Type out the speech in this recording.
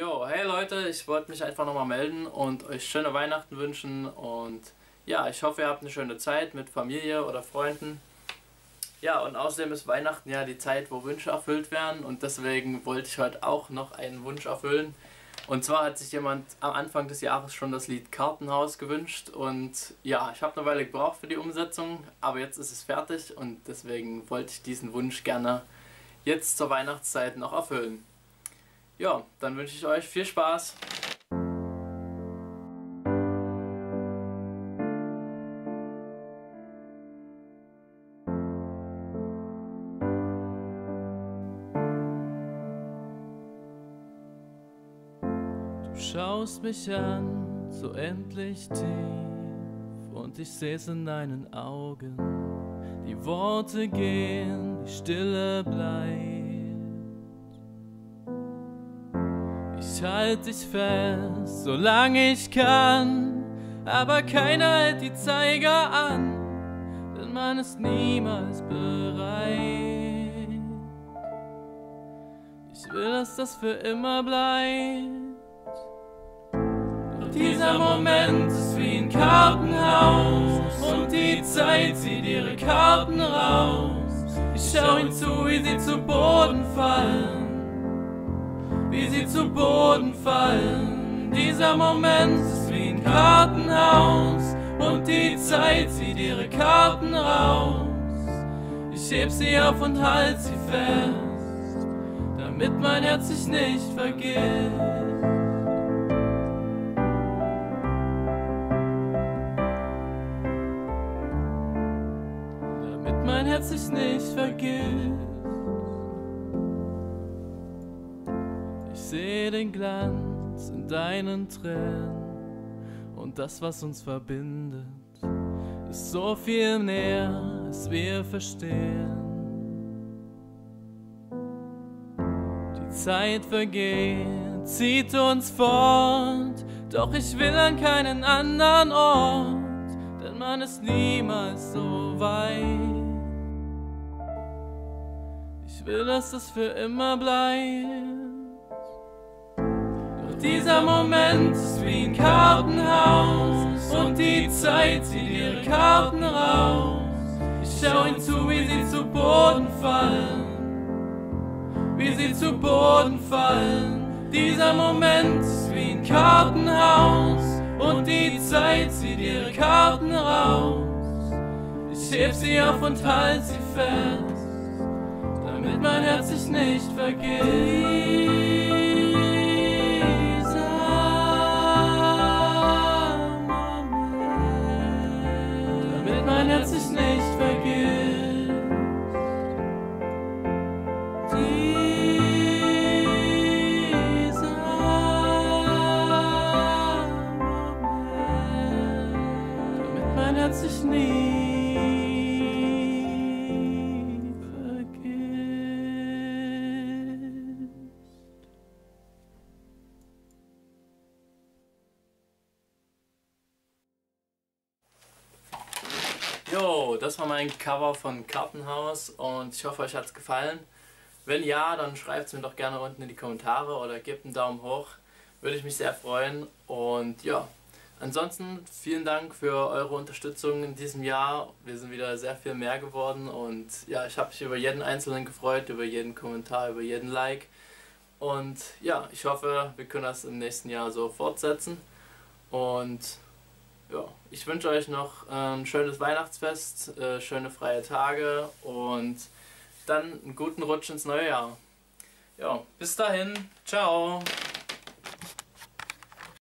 Jo, hey Leute, ich wollte mich einfach nochmal melden und euch schöne Weihnachten wünschen und ja, ich hoffe, ihr habt eine schöne Zeit mit Familie oder Freunden. Ja, und außerdem ist Weihnachten ja die Zeit, wo Wünsche erfüllt werden und deswegen wollte ich heute auch noch einen Wunsch erfüllen. Und zwar hat sich jemand am Anfang des Jahres schon das Lied Kartenhaus gewünscht und ja, ich habe eine Weile gebraucht für die Umsetzung, aber jetzt ist es fertig und deswegen wollte ich diesen Wunsch gerne jetzt zur Weihnachtszeit noch erfüllen. Ja, dann wünsche ich euch viel Spaß. Du schaust mich an, so endlich tief, und ich seh's in deinen Augen. Die Worte gehen, die Stille bleibt. Ich halte dich fest, solange ich kann, aber keiner hält die Zeiger an, denn man ist niemals bereit. Ich will, dass das für immer bleibt. Dieser Moment ist wie ein Kartenhaus und die Zeit zieht ihre Karten raus. Ich schau ihnen zu, wie sie zu Boden fallen, wie sie zu Boden fallen. Dieser Moment ist wie ein Kartenhaus und die Zeit zieht ihre Karten raus. Ich heb sie auf und halt sie fest, damit mein Herz sich nicht vergisst. Mein Herz sich nicht vergisst. Ich sehe den Glanz in deinen Tränen und das, was uns verbindet, ist so viel näher, als wir verstehen. Die Zeit vergeht, zieht uns fort, doch ich will an keinen anderen Ort, denn man ist niemals so weit. Ich will, dass es für immer bleibt. Doch dieser Moment ist wie ein Kartenhaus und die Zeit zieht ihre Karten raus. Ich schau ihnen zu, wie sie zu Boden fallen, wie sie zu Boden fallen. Dieser Moment ist wie ein Kartenhaus und die Zeit zieht ihre Karten raus. Ich heb sie auf und halt sie fest, damit mein Herz sich nicht vergisst. Damit mein Herz sich nicht vergisst. Damit mein Herz sich nie Jo, das war mein Cover von Kartenhaus und ich hoffe, euch hat's gefallen. Wenn ja, dann schreibt's mir doch gerne unten in die Kommentare oder gebt einen Daumen hoch. Würde ich mich sehr freuen. Und ja, ansonsten vielen Dank für eure Unterstützung in diesem Jahr. Wir sind wieder sehr viel mehr geworden und ja, ich habe mich über jeden Einzelnen gefreut, über jeden Kommentar, über jeden Like. Und ja, ich hoffe, wir können das im nächsten Jahr so fortsetzen. Und ja, ich wünsche euch noch ein schönes Weihnachtsfest, schöne freie Tage und dann einen guten Rutsch ins neue Jahr. Ja, bis dahin, ciao!